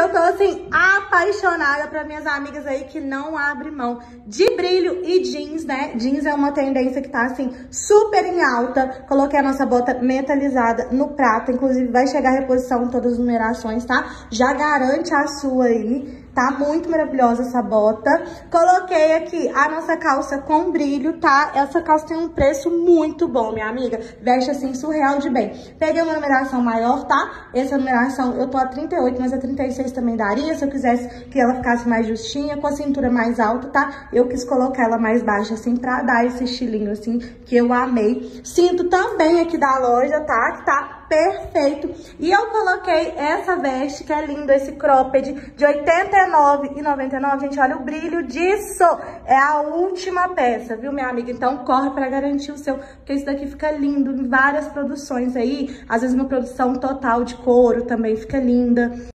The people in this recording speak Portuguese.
eu tô assim, apaixonada para minhas amigas aí que não abrem mão de brilho e jeans, né? Jeans é uma tendência que tá assim, super em alta. Coloquei a nossa bota metalizada no prato, inclusive vai chegar a reposição em todas as numerações, tá? Já garante a sua aí. Tá muito maravilhosa essa bota. Coloquei aqui a nossa calça com brilho, tá? Essa calça tem um preço muito bom, minha amiga. Veste assim, surreal de bem. Peguei uma numeração maior, tá? Essa numeração eu tô a 38, mas a 36 também daria. Se eu quisesse que ela ficasse mais justinha, com a cintura mais alta, tá? Eu quis colocar ela mais baixa, assim, pra dar esse estilinho, assim, que eu amei. Cinto também aqui da loja, tá? Que tá perfeito. E eu coloquei essa veste, que é linda, esse cropped de R$ 89,99. Gente, olha o brilho disso. É a última peça, viu, minha amiga? Então corre pra garantir o seu, porque isso daqui fica lindo em várias produções aí. Às vezes uma produção total de couro também fica linda.